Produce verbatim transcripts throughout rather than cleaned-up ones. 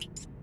That's good.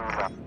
Well,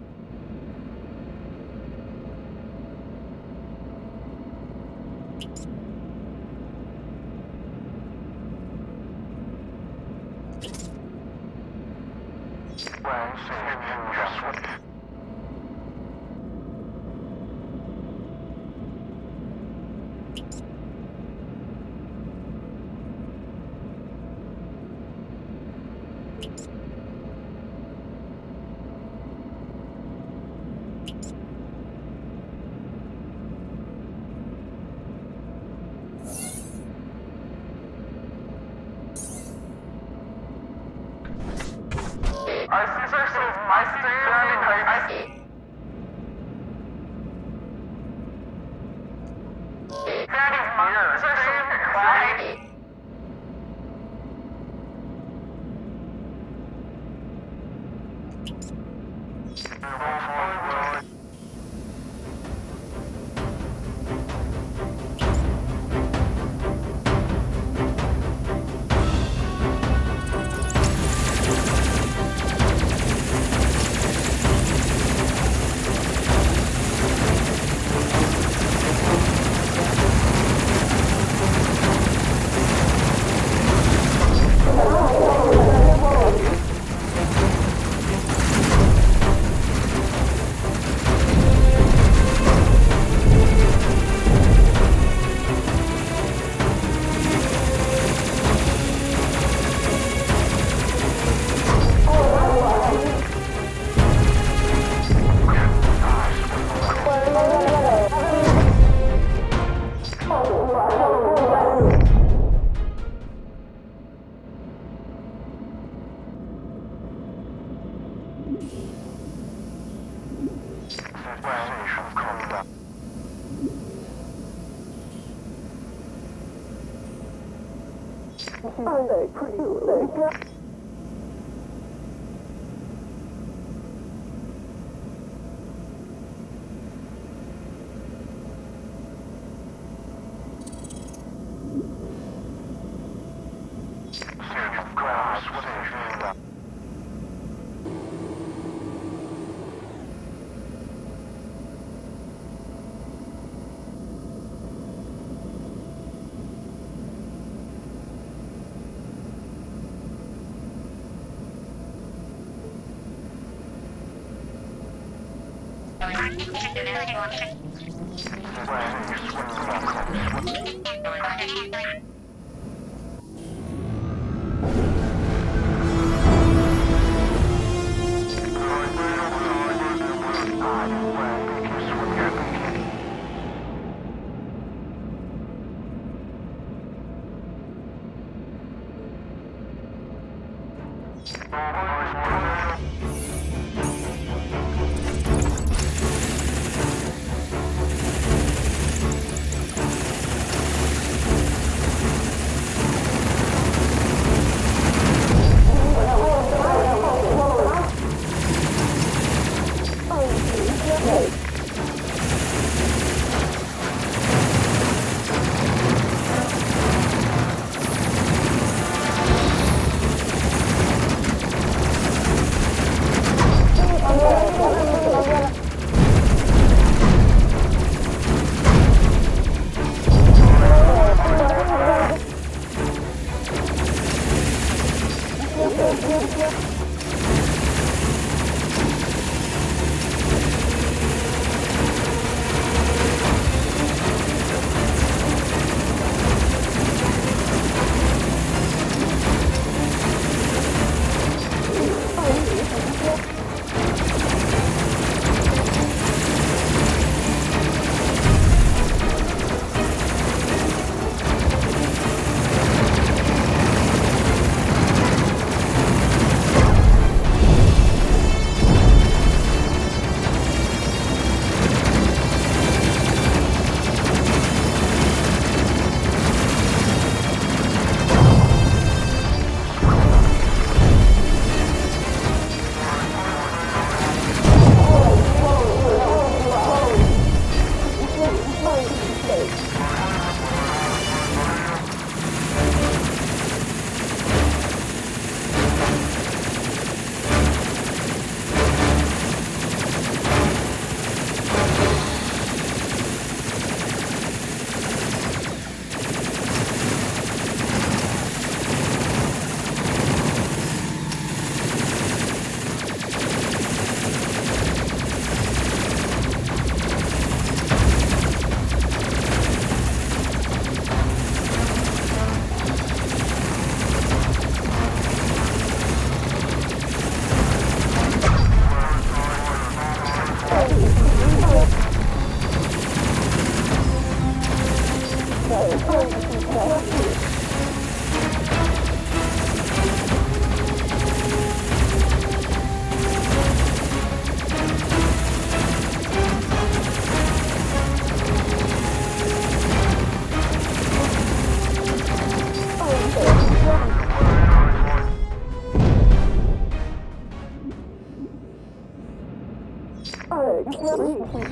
二十。 二十五，二十五。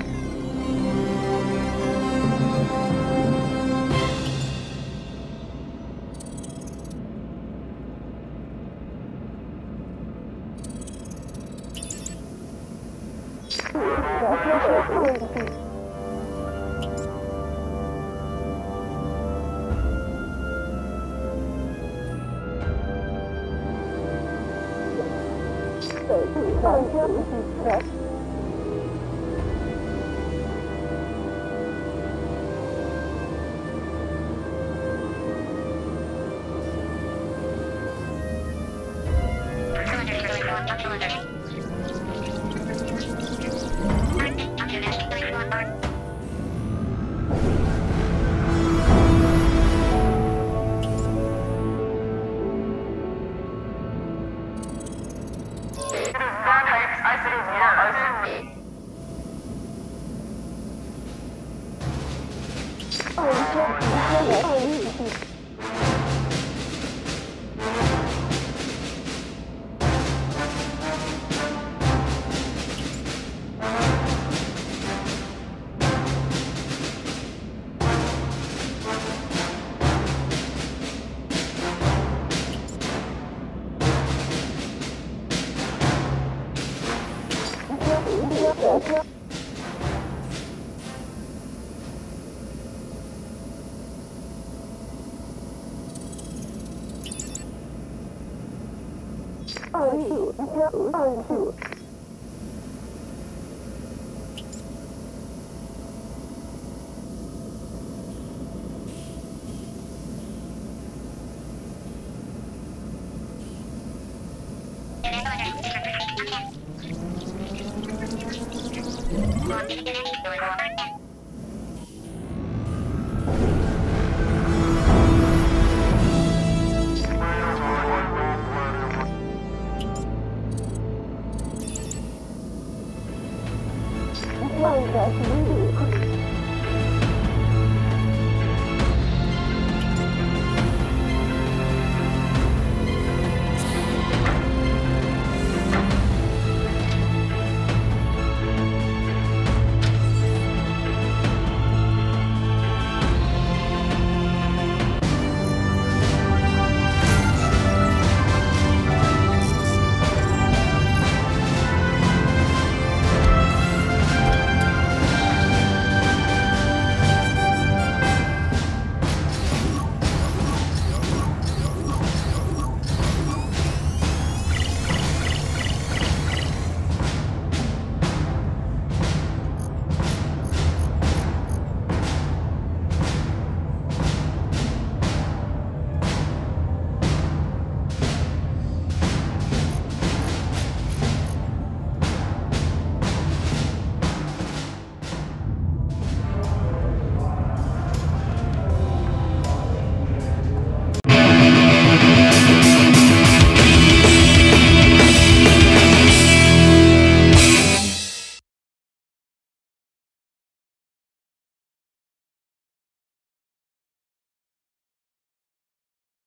Thank you.